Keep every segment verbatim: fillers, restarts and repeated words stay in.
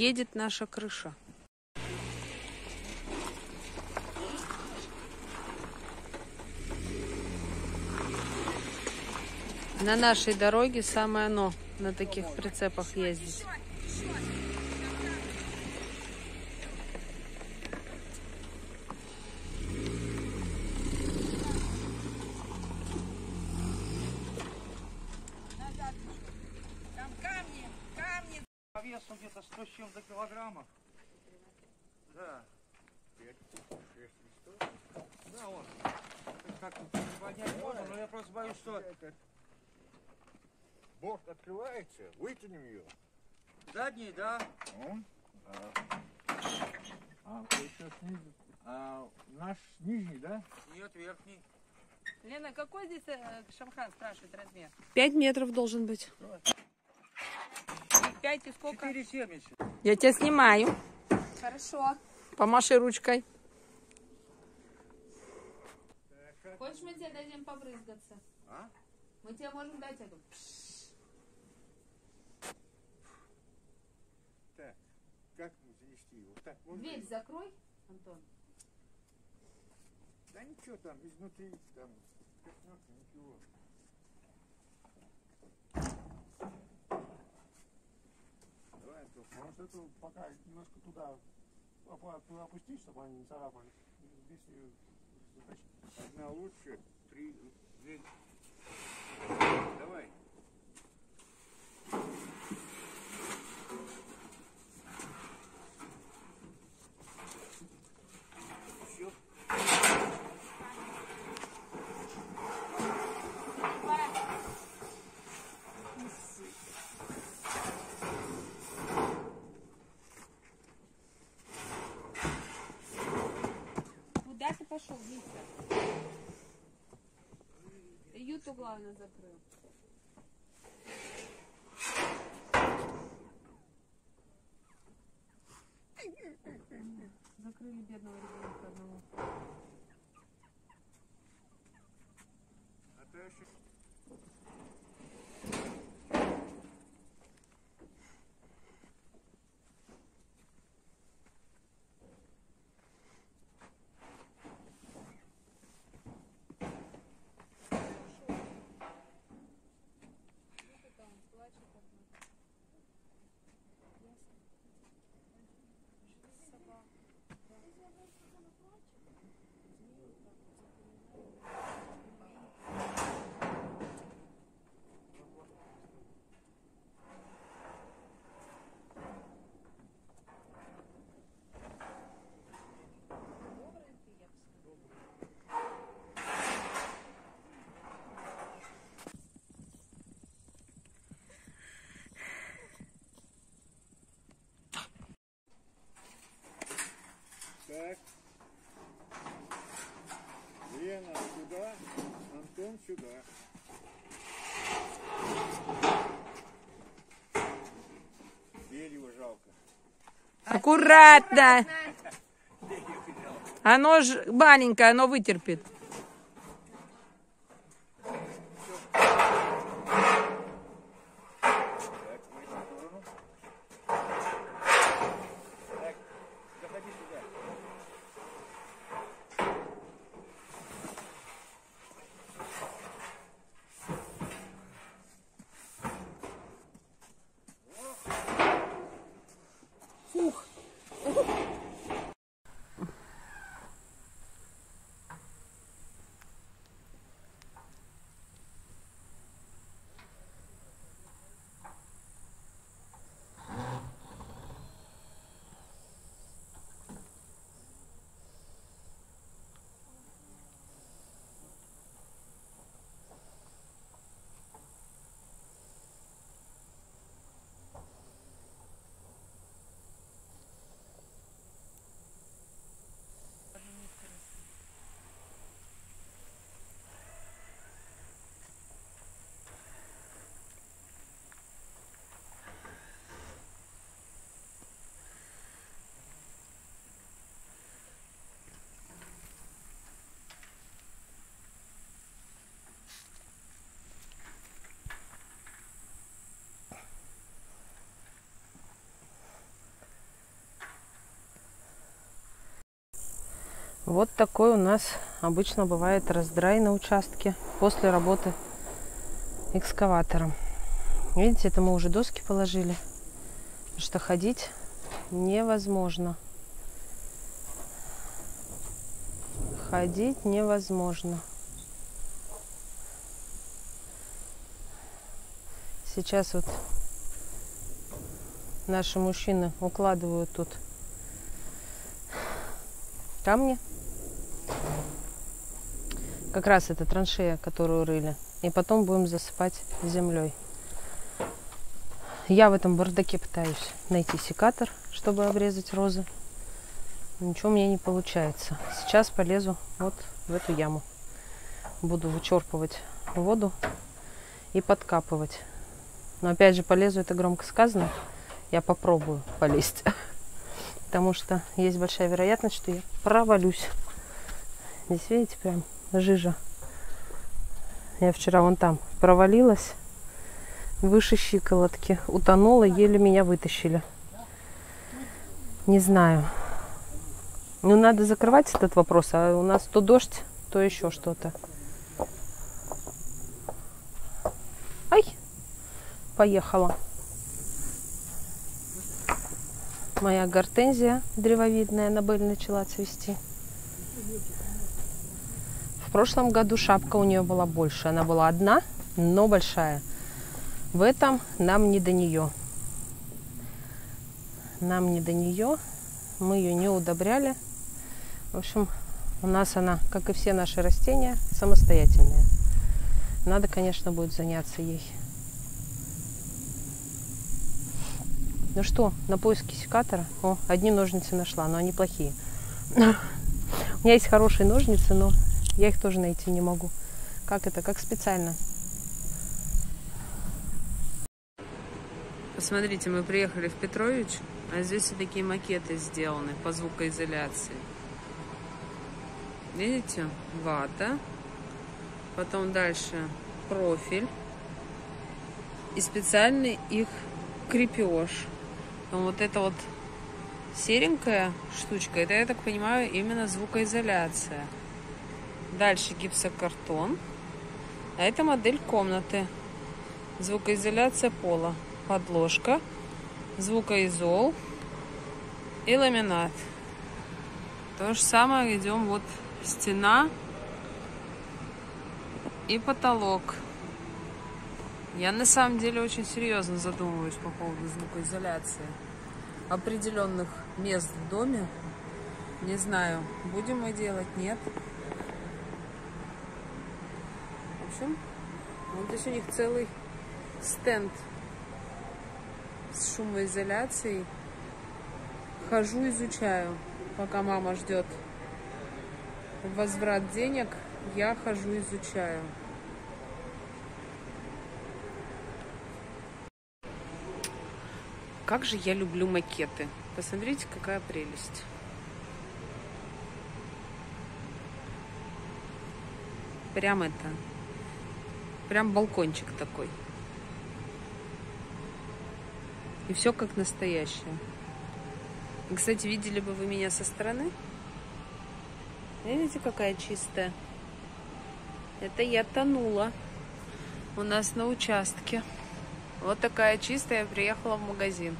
едет наша крыша. На нашей дороге самое оно на таких прицепах ездить. Весом где-то сто с чем-то килограммов. Да. Да, он. Как-то поднять можно, но я просто боюсь, что... Борт открывается, вытянем ее. Задний, да. Он, да. А, сейчас снизу. А, наш нижний, да? Нет, верхний. Лена, какой здесь э, шамхан спрашивает размер? Пять метров должен быть. пять и сколько? четыре семьдесят. Я тебя снимаю. Хорошо. Помаши ручкой. Хочешь, мы тебе дадим побрызгаться? А? Мы тебе можем дать эту. Так, как мы занести его? Так, дверь быть? Закрой, Антон. Да ничего там, изнутри там. Коснется, ничего. Может, это пока немножко туда, туда опустить, чтобы они не царапались. Здесь ее затащить. Одна лучше, три, две. Давай. Пошел, Витя. Юту, главное, закрыл. Закрыли бедного ребенка одного. А то еще... Так, Лена сюда, Антон сюда. Дерево жалко. Аккуратно! Оно ж маленькое, оно вытерпит. Вот такой у нас обычно бывает раздрай на участке после работы экскаватором. Видите, это мы уже доски положили, потому что ходить невозможно. Ходить невозможно. Сейчас вот наши мужчины укладывают тут камни. Как раз это траншея, которую рыли. И потом будем засыпать землей. Я в этом бардаке пытаюсь найти секатор, чтобы обрезать розы. Ничего у меня не получается. Сейчас полезу вот в эту яму. Буду вычерпывать воду и подкапывать. Но опять же, полезу — это громко сказано. Я попробую полезть. Потому что есть большая вероятность, что я провалюсь. Здесь, видите, прям жижа. Я вчера вон там провалилась выше щиколотки. Утонула, еле меня вытащили. Не знаю. Ну, надо закрывать этот вопрос. А у нас то дождь, то еще что-то. Ай! Поехала. Моя гортензия древовидная, Анабель, начала цвести. В прошлом году шапка у нее была больше. Она была одна, но большая. В этом нам не до нее. Нам не до нее. Мы ее не удобряли. В общем, у нас она, как и все наши растения, самостоятельная. Надо, конечно, будет заняться ей. Ну что, на поиске секатора. О, одни ножницы нашла, но они плохие. У меня есть хорошие ножницы, но я их тоже найти не могу. Как это? Как специально. Посмотрите, мы приехали в Петрович, а здесь все такие макеты сделаны по звукоизоляции. Видите? Вата. Потом дальше профиль. И специальный их крепеж. Вот эта вот серенькая штучка, это, я так понимаю, именно звукоизоляция. Дальше гипсокартон. А это модель комнаты. Звукоизоляция пола. Подложка. Звукоизол. И ламинат. То же самое идем. Вот стена и потолок. Я на самом деле очень серьезно задумываюсь по поводу звукоизоляции определенных мест в доме. Не знаю, будем мы делать, нет. В общем, вот здесь у них целый стенд с шумоизоляцией. Хожу, изучаю. Пока мама ждет возврат денег, я хожу, изучаю. Как же я люблю макеты. Посмотрите, какая прелесть. Прям это. Прям балкончик такой. И все как настоящее. И, кстати, видели бы вы меня со стороны. Видите, какая чистая. Это я тонула. У нас на участке. Вот такая чистая, я приехала в магазин.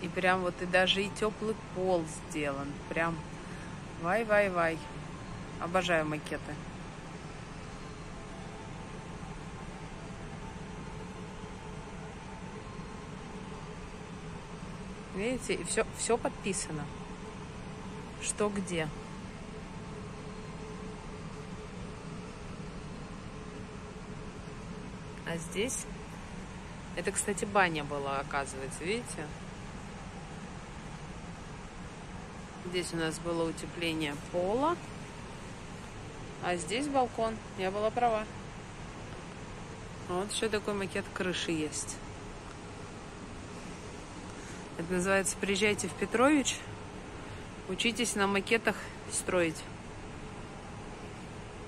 И прям вот и даже и теплый пол сделан. Прям вай-вай-вай. Обожаю макеты. Видите, и все, все подписано. Что где. А здесь, это, кстати, баня была, оказывается, видите? Здесь у нас было утепление пола, а здесь балкон. Я была права. Вот еще такой макет крыши есть. Это называется «Приезжайте в Петрович, учитесь на макетах строить».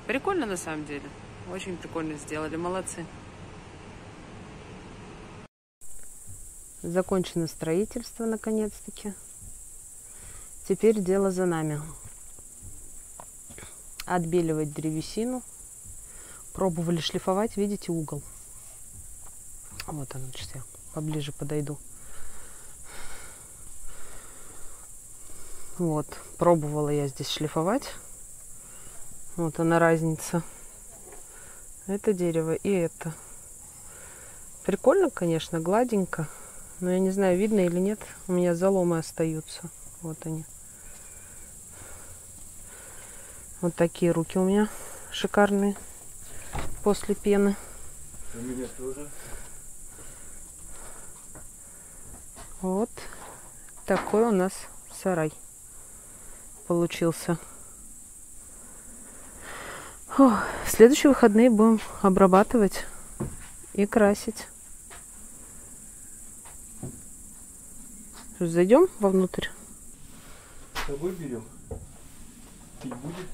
Прикольно, на самом деле. Очень прикольно сделали, молодцы. Закончено строительство наконец-таки. Теперь дело за нами. Отбеливать древесину. Пробовали шлифовать, видите, угол. Вот она, сейчас я поближе подойду. Вот, пробовала я здесь шлифовать. Вот она разница. Это дерево и это. Прикольно, конечно, гладенько. Но я не знаю, видно или нет. У меня заломы остаются. Вот они. Вот такие руки у меня шикарные. После пены. У меня тоже. Вот такой у нас сарай получился. Ох, в следующие выходные будем обрабатывать и красить. Зайдем вовнутрь. С собой берем. Пить будет.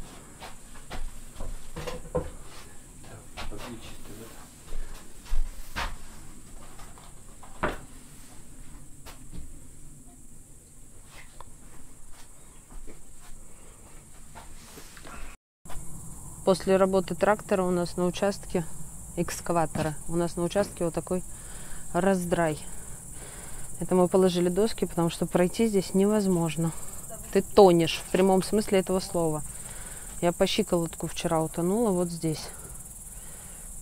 После работы трактора у нас на участке экскаватора. У нас на участке вот такой раздрай. Это мы положили доски, потому что пройти здесь невозможно. Ты тонешь в прямом смысле этого слова. Я по щиколотку вчера утонула вот здесь.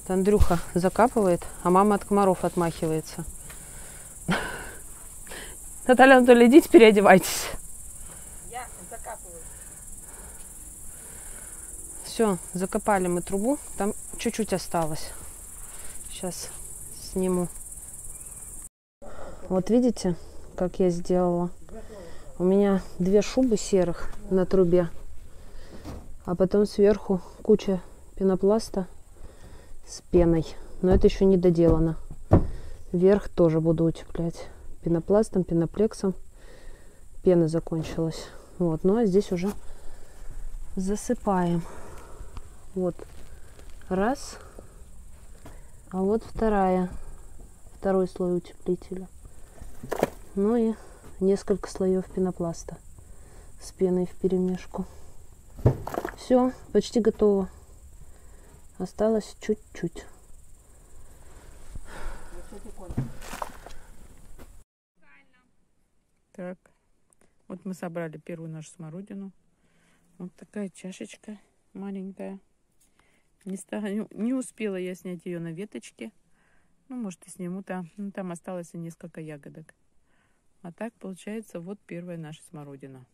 Вот Андрюха закапывает, а мама от комаров отмахивается. Наталья Анатольевна, идите переодевайтесь. Я закапываю. Все, закопали мы трубу. Там чуть-чуть осталось. Сейчас сниму. Вот видите, как я сделала? У меня две шубы серых на трубе. А потом сверху куча пенопласта с пеной. Но это еще не доделано. Верх тоже буду утеплять пенопластом, пеноплексом. Пена закончилась. Вот, ну а здесь уже засыпаем. Вот раз, а вот вторая, второй слой утеплителя. Ну и несколько слоев пенопласта с пеной вперемешку. Все, почти готово. Осталось чуть-чуть. Так, вот мы собрали первую нашу смородину. Вот такая чашечка маленькая. Не, стану, не успела я снять ее на веточке. Ну, может, и сниму там. Ну, там осталось несколько ягодок. А так, получается, вот первая наша смородина.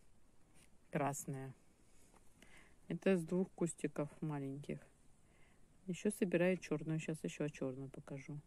Красная. Это с двух кустиков маленьких. Еще собираю черную. Сейчас еще черную покажу.